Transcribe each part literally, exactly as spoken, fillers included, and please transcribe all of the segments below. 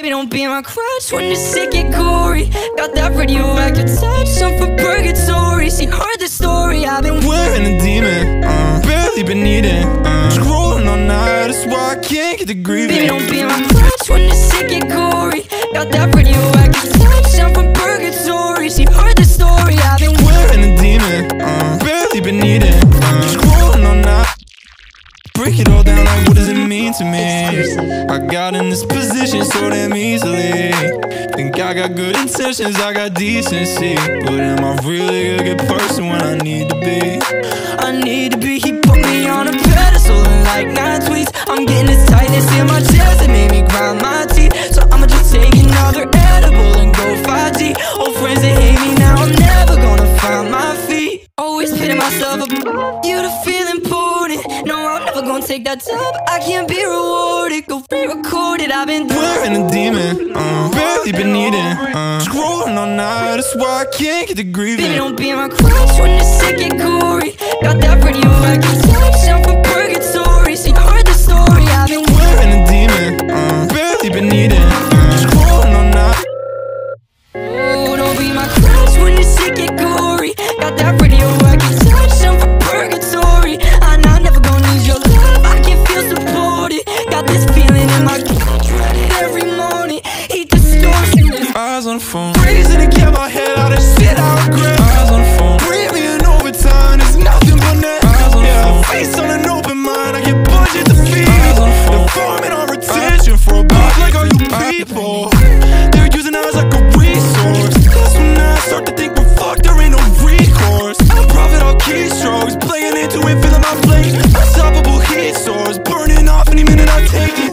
Baby, don't be my crutch when you're sick and gory. Got that radioactive touch, I'm from purgatory. She heard the story, I've been wearing a demon, uh, barely been eating, uh, scrolling all night, that's why I can't get the grieving. Baby, don't be my crutch when you're sick and gory. Got that radioactive touch, I'm from purgatory. She heard the story, I've been wearing a demon, uh, barely been eating, uh, scrolling all night. Break it all down, like what does it mean to me? I got in this position so damn easily. Think I got good intentions, I got decency, but am I really a good person when I need to be? I need to be. He put me on a pedestal and like nine tweets. I'm getting this tightness in my chest that made me grind my teeth. So I'ma just take another edible and go five G. Old friends that hate me now, I'm never gonna find my feet. Always pitting myself up, you to feel important. No, I'm never gonna take that job, I can't be rewarded. Go pre-recorded, I've been wearing a demon, uh, barely been eating, uh, scrolling all night, that's why I can't get the grieving. Baby, don't be my crutch when you're sick and gory. Got that radioactive touch, I'm from purgatory. She heard the story, I've been wearing a demon, uh, barely been eating, uh, scrolling all night. Oh, don't be my crutch when you're sick and gory. Got that radioactive touch, I'm from purgatory. I'm not never gonna lose your love, I can feel supported. Got this feeling in my gut every morning. He distorts it. Eyes on the phone, freezing to get my head out of shit I regret. Eyes on the phone, really in overtime, there's nothing but net. Eyes on the phone, face on an open mind, I get budget to feed. Eyes on the phone, informing on retention for a bob like all you people. They're using eyes like a resource. That's when I start to think we're fucked, there ain't no recourse. I profit off keystrokes, playing into it, filling my plate. Unstoppable heat source, burning off any minute I take it.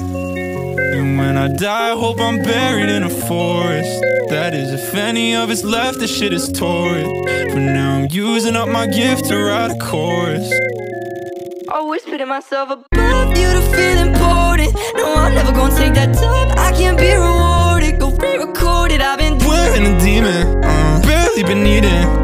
And when I die, I hope I'm buried in a forest. That is, if any of it's left, this shit is torrid. For now, I'm using up my gift to write a chorus. Always putting myself above you to feel important. No, I'm never gonna take that top, I can't be rewarded. Go re-recorded, I've been wearing a demon, uh, barely been eating,